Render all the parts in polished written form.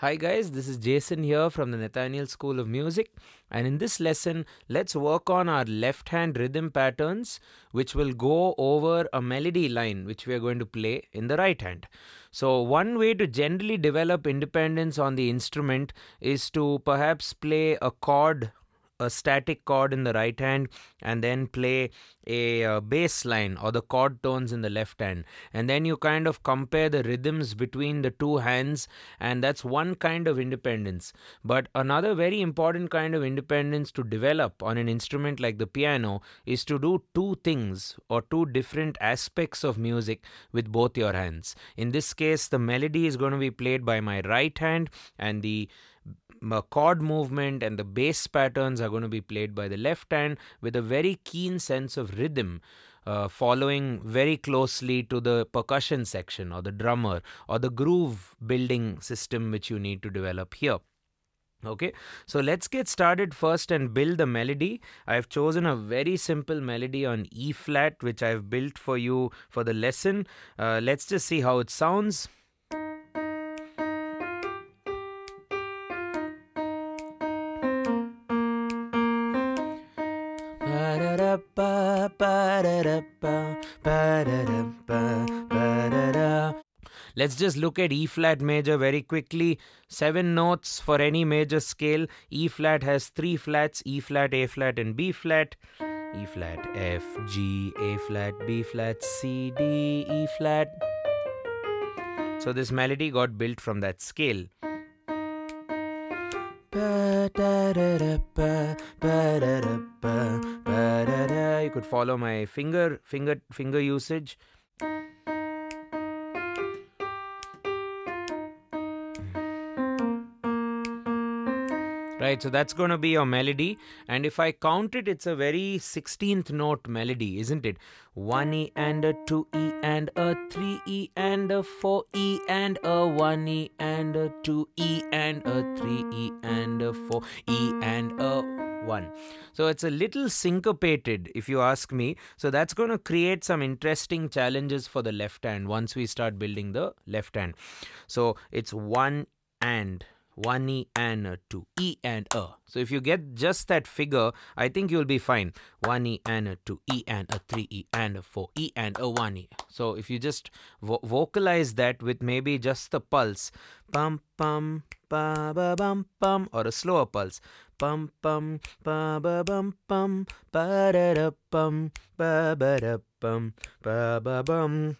Hi guys, this is Jason here from the Nathaniel School of Music, and in this lesson let's work on our left hand rhythm patterns which will go over a melody line which we are going to play in the right hand. So one way to generally develop independence on the instrument is to perhaps play a chord, a static chord in the right hand, and then play a bass line or the chord tones in the left hand, and then you kind of compare the rhythms between the two hands, and that's one kind of independence. But another very important kind of independence to develop on an instrument like the piano is to do two things or two different aspects of music with both your hands. In this case, the melody is going to be played by my right hand, and the chord movement and the bass patterns are going to be played by the left hand, with a very keen sense of rhythm, following very closely to the percussion section or the drummer or the groove building system which you need to develop here. Okay, so let's get started first and build the melody. I've chosen a very simple melody on E-flat which I've built for you for the lesson. Let's just see how it sounds. Let's just look at E-flat major very quickly. 7 notes for any major scale. E-flat has 3 flats: E-flat, A-flat and B-flat. E-flat, F, G, A-flat, B-flat, C, D, E-flat. So this melody got built from that scale. You could follow my finger usage. Right, so that's going to be your melody, and if I count it, it's a very 16th note melody, isn't it? 1E and a 2E and a 3E and a 4E and a 1E and a 2E and a 3E and a 4E and a 1. So it's a little syncopated if you ask me, so that's going to create some interesting challenges for the left hand once we start building the left hand. So it's 1 and 1E and a 2E and a. So if you get just that figure, I think you'll be fine. 1E and a 2E and a 3E and a 4E and a 1E. So if you just vocalize that with maybe just the pulse, pum pum pa ba bum pum, or a slower pulse, pum pum pa ba bum pum pa da da pum pa ba da pum pa ba bum.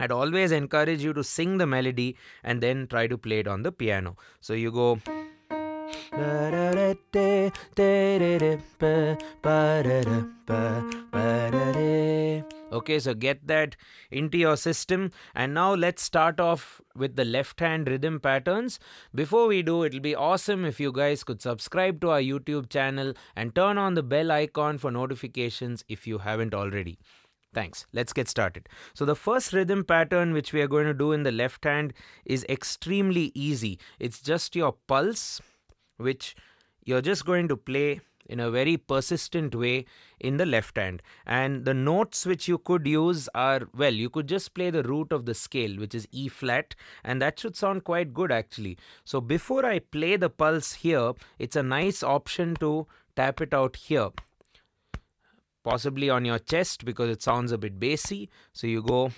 I'd always encourage you to sing the melody and then try to play it on the piano. So you go. Okay, so get that into your system, and now let's start off with the left hand rhythm patterns. Before we do, it'll be awesome if you guys could subscribe to our YouTube channel and turn on the bell icon for notifications if you haven't already. Thanks. Let's get started. So the first rhythm pattern which we are going to do in the left hand is extremely easy. It's just your pulse, which you're just going to play in a very persistent way in the left hand. And the notes which you could use are, well, you could just play the root of the scale, which is E flat, and that should sound quite good actually. So before I play the pulse here, it's a nice option to tap it out here, possibly on your chest because it sounds a bit bassy. So you go.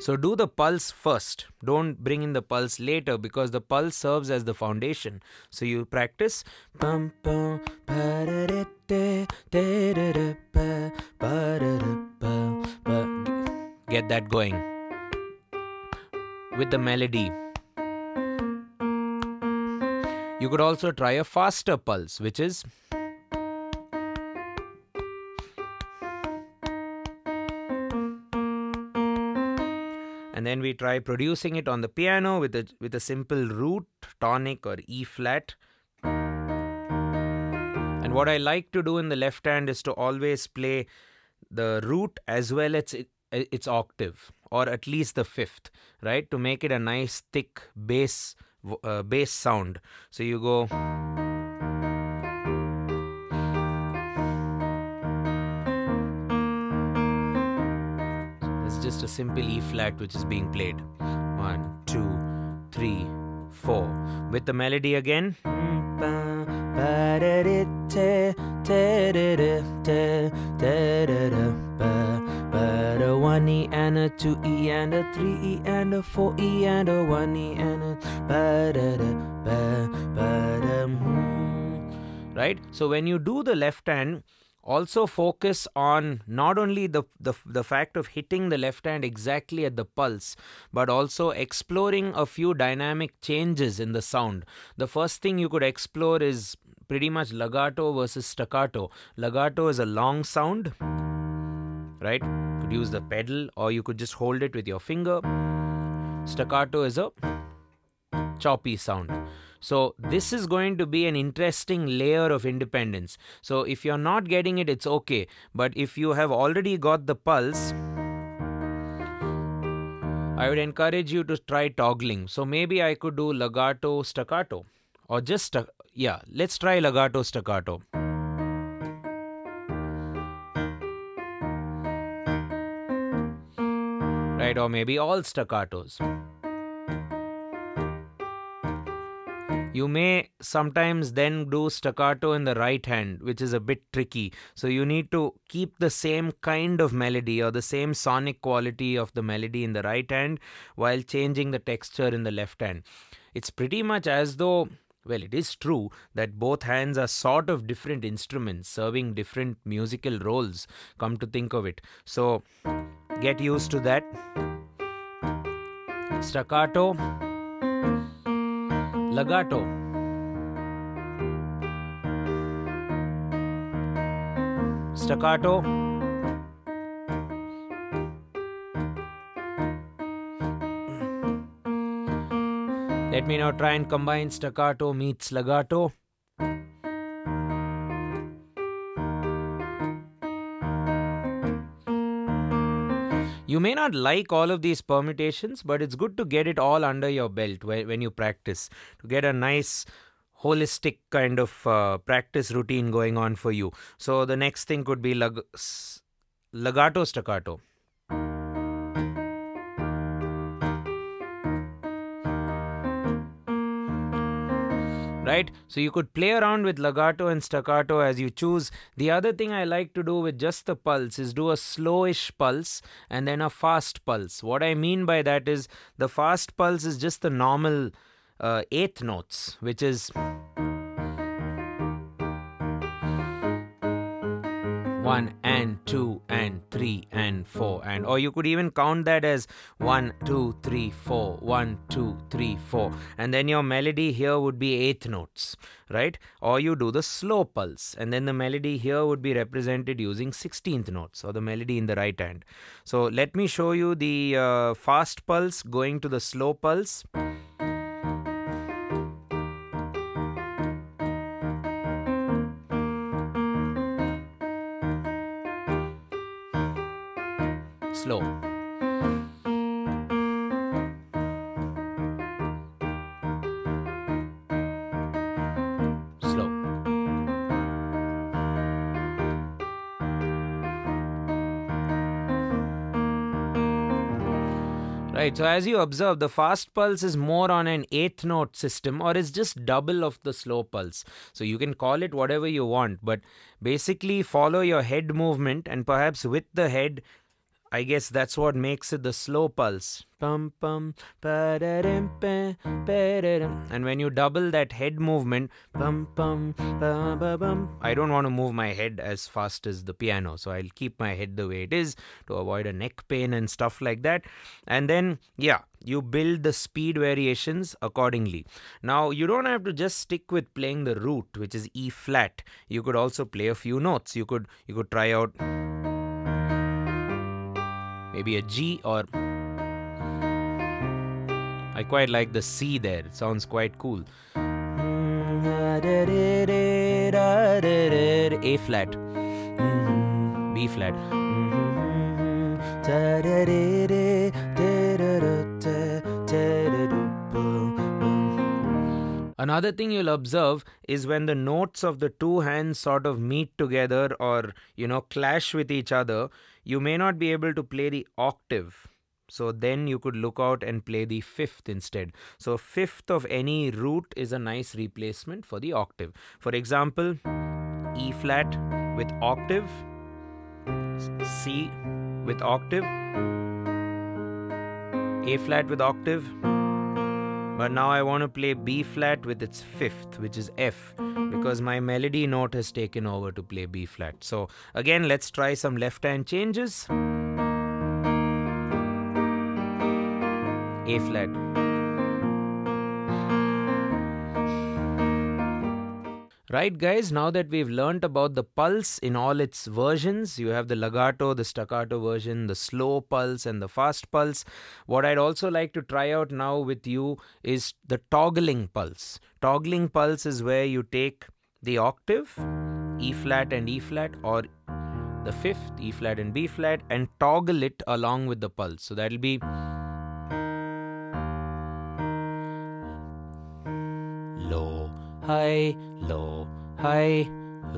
So do the pulse first. Don't bring in the pulse later because the pulse serves as the foundation. So you practice. Get that going with the melody. You could also try a faster pulse, which is. And then we try producing it on the piano with a simple root, tonic or E flat. And what I like to do in the left hand is to always play the root as well as its octave, or at least the fifth, right? To make it a nice thick bass sound. So you go. Just a simple E flat which is being played. 1, 2, 3, 4. With the melody again. But a 1E and a 2E and a 3E and a 4E and a 1E and a. Right? So when you do the left hand, also focus on not only the fact of hitting the left hand exactly at the pulse, but also exploring a few dynamic changes in the sound. The first thing you could explore is pretty much legato versus staccato. Legato is a long sound, right? You could use the pedal or you could just hold it with your finger. Staccato is a choppy sound. So this is going to be an interesting layer of independence. So if you're not getting it, it's okay. But if you have already got the pulse, I would encourage you to try toggling. So maybe I could do legato, staccato, or just, yeah, let's try legato, staccato. Right, or maybe all staccatos. You may sometimes then do staccato in the right hand, which is a bit tricky. So you need to keep the same kind of melody or the same sonic quality of the melody in the right hand while changing the texture in the left hand. It's pretty much as though, well, it is true that both hands are sort of different instruments serving different musical roles, come to think of it. So get used to that. Staccato. Legato. Staccato. Let me now try and combine staccato meets legato. You may not like all of these permutations, but it's good to get it all under your belt when you practice, to get a nice holistic kind of practice routine going on for you. So the next thing could be legato, staccato. Right? So you could play around with legato and staccato as you choose. The other thing I like to do with just the pulse is do a slowish pulse and then a fast pulse. What I mean by that is the fast pulse is just the normal eighth notes, which is 1 and 2 and 3 and 4 and, or you could even count that as 1, 2, 3, 4, 1, 2, 3, 4, and then your melody here would be eighth notes, right? Or you do the slow pulse and then the melody here would be represented using 16th notes or the melody in the right hand. So let me show you the fast pulse going to the slow pulse. Slow. Slow. Right, so as you observe, the fast pulse is more on an eighth note system, or is just double of the slow pulse. So you can call it whatever you want, but basically follow your head movement, and perhaps with the head, I guess that's what makes it the slow pulse. Pum pum pa da dum pa pa da dum. And when you double that head movement, pum pum pa ba bum. I don't want to move my head as fast as the piano, so I'll keep my head the way it is to avoid a neck pain and stuff like that. And then, yeah, you build the speed variations accordingly. Now, you don't have to just stick with playing the root, which is E flat. You could also play a few notes. You could try out maybe a G, or I quite like the C there, it sounds quite cool. A flat, B flat. Another thing you'll observe is when the notes of the two hands sort of meet together or, you know, clash with each other, you may not be able to play the octave So then you could look out and play the fifth instead. So fifth of any root is a nice replacement for the octave. For example, E-flat with octave, C with octave, A-flat with octave, but now I want to play B-flat with its fifth, which is F, because my melody note has taken over to play B-flat. So again, let's try some left-hand changes. A-flat. Right guys, now that we've learnt about the pulse in all its versions, you have the legato, the staccato version, the slow pulse and the fast pulse. What I'd also like to try out now with you is the toggling pulse. Toggling pulse is where you take the octave, E-flat and E-flat, or the fifth, E-flat and B-flat, and toggle it along with the pulse. So that'll be low, high, low, high,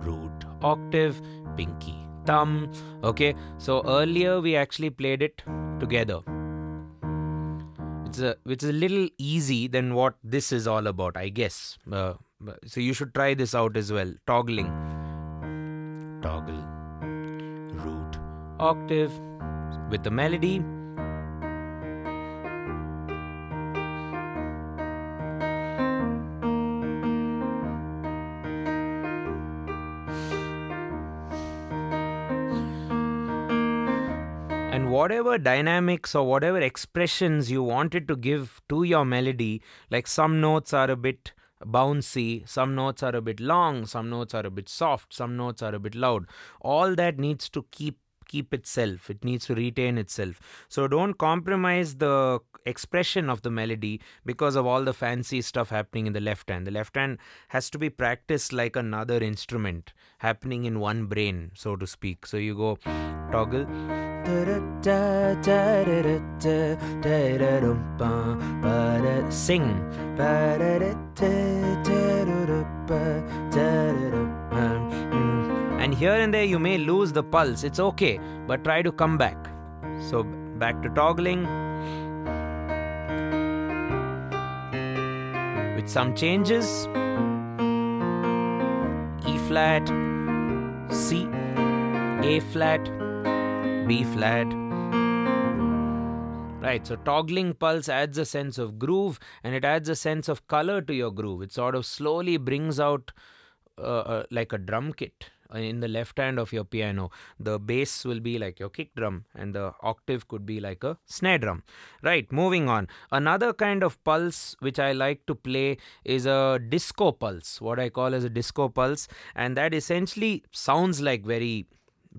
root, octave, pinky, thumb. Okay, so earlier we actually played it together. It's a little easy than what this is all about, I guess. So you should try this out as well. Toggling. Toggle. Root, octave, with the melody. Whatever dynamics or whatever expressions you wanted to give to your melody, like some notes are a bit bouncy, some notes are a bit long, some notes are a bit soft, some notes are a bit loud. All that needs to keep itself. It needs to retain itself. So don't compromise the expression of the melody because of all the fancy stuff happening in the left hand. The left hand has to be practiced like another instrument happening in one brain, so to speak. So you go toggle. Sing. And here and there you may lose the pulse. It's okay, but try to come back. So back to toggling with some changes. E-flat, C, A-flat, B-flat. Right, so toggling pulse adds a sense of groove and it adds a sense of color to your groove. It sort of slowly brings out like a drum kit in the left hand of your piano. The bass will be like your kick drum and the octave could be like a snare drum. Right, moving on. Another kind of pulse which I like to play is a disco pulse, what I call as a disco pulse, and that essentially sounds like very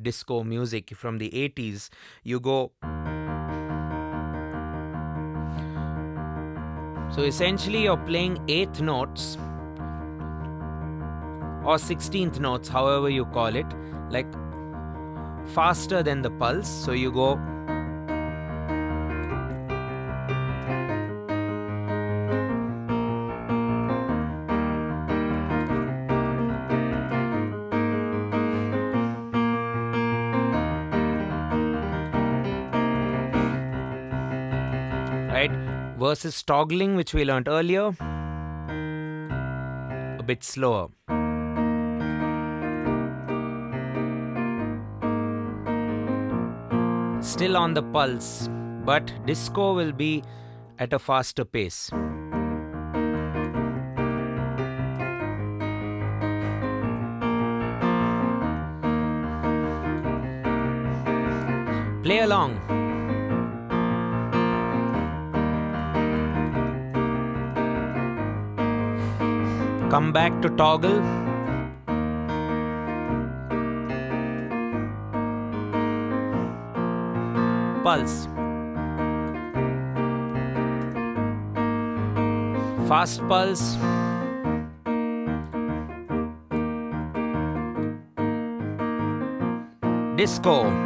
disco music from the 80s. You go. So essentially you're playing 8th notes or 16th notes, however you call it, like faster than the pulse. So you go. Versus toggling, which we learnt earlier, a bit slower. Still on the pulse, but disco will be at a faster pace. Play along. Come back to toggle. Pulse. Fast pulse. Disco.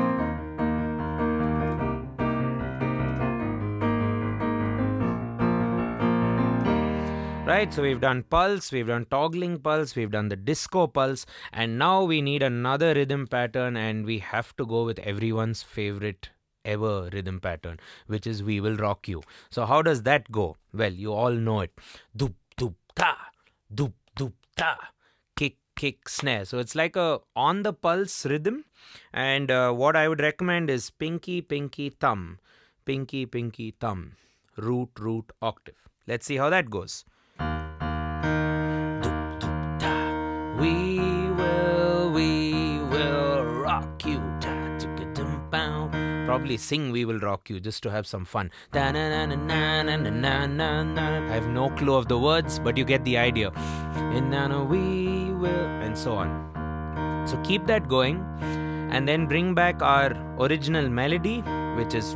Right, so we've done pulse, we've done toggling pulse, we've done the disco pulse, and now we need another rhythm pattern, and we have to go with everyone's favorite ever rhythm pattern, which is We Will Rock You. So how does that go? Well, you all know it. Doop, doop, ta, doop, doop, ta. Kick, kick, snare. So it's like a on the pulse rhythm. And what I would recommend is pinky, pinky, thumb. Pinky, pinky, thumb. Root, root, octave. Let's see how that goes. Doop, doop, ta. We will rock you. Probably sing We Will Rock You just to have some fun. I have no clue of the words, but you get the idea. We will, and so on. So keep that going, and then bring back our original melody, which is.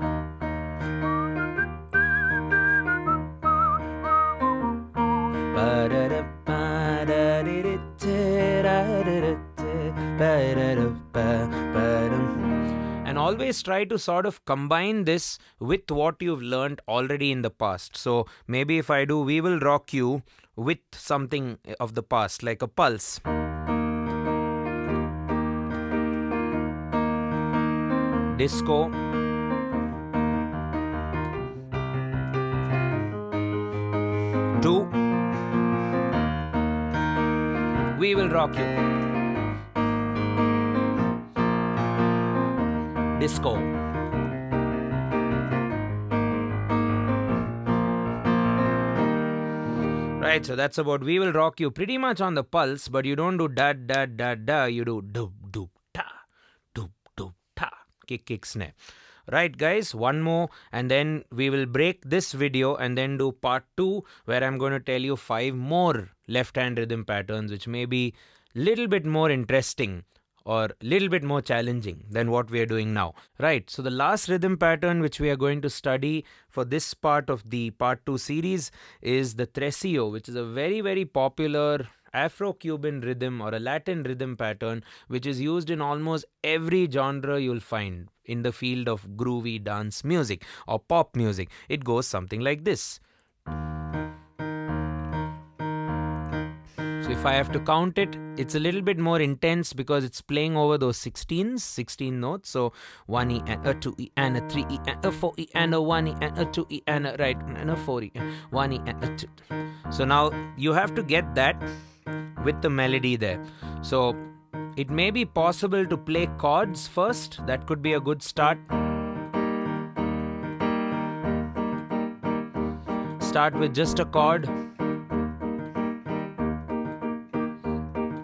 And always try to sort of combine this with what you've learned already in the past. So maybe if I do We Will Rock You with something of the past, like a pulse. Disco. Do We Will Rock You. Disco. Right, so that's about We Will Rock You, pretty much on the pulse, but you don't do da da da da, you do doop doop ta, doop doop ta, kick kick snare. Right guys, one more, and then we will break this video and then do part 2, where I'm going to tell you 5 more left-hand rhythm patterns, which may be little bit more interesting or little bit more challenging than what we are doing now. Right, so the last rhythm pattern which we are going to study for this part of the part 2 series is the Tresillo, which is a very, very popular Afro-Cuban rhythm or a Latin rhythm pattern, which is used in almost every genre you'll find in the field of groovy dance music or pop music. It goes something like this. So if I have to count it, it's a little bit more intense because it's playing over those 16 notes. So 1E and a 2E and a 3E and a 4E and a 1E and a 2E and a right and a 4E and 1E and a 2. So now you have to get that with the melody there. So it may be possible to play chords first. That could be a good start. Start with just a chord.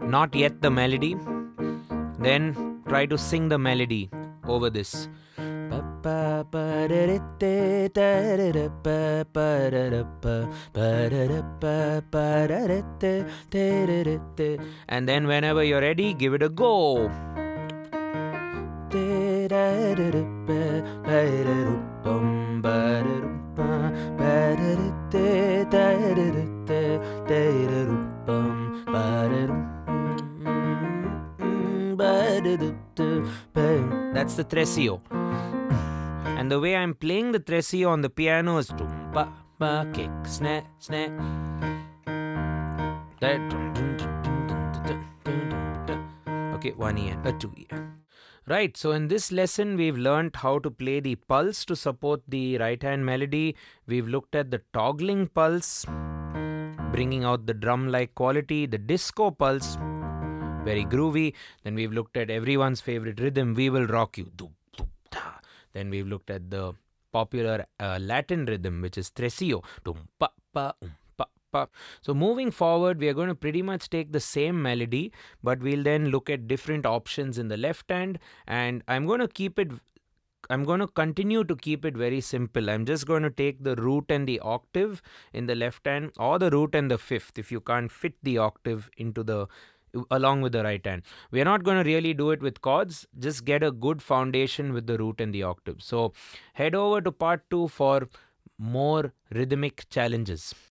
Not yet the melody. Then try to sing the melody over this. And then whenever you're ready, give it a go. That's the Tresillo. And the way I'm playing the Tresillo on the piano is tumpa, ba, kick, snare, snare. Okay, 1E and a 2E. Right, so in this lesson, we've learned how to play the pulse to support the right-hand melody. We've looked at the toggling pulse, bringing out the drum-like quality, the disco pulse, very groovy. Then we've looked at everyone's favorite rhythm, We Will Rock You. Then we've looked at the popular Latin rhythm, which is Tresillo. So moving forward, we are going to pretty much take the same melody, but we'll then look at different options in the left hand. And I'm going to continue to keep it very simple. I'm just going to take the root and the octave in the left hand, or the root and the fifth if you can't fit the octave into the along with the right hand. We are not going to really do it with chords, just get a good foundation with the root and the octave. So head over to part 2 for more rhythmic challenges.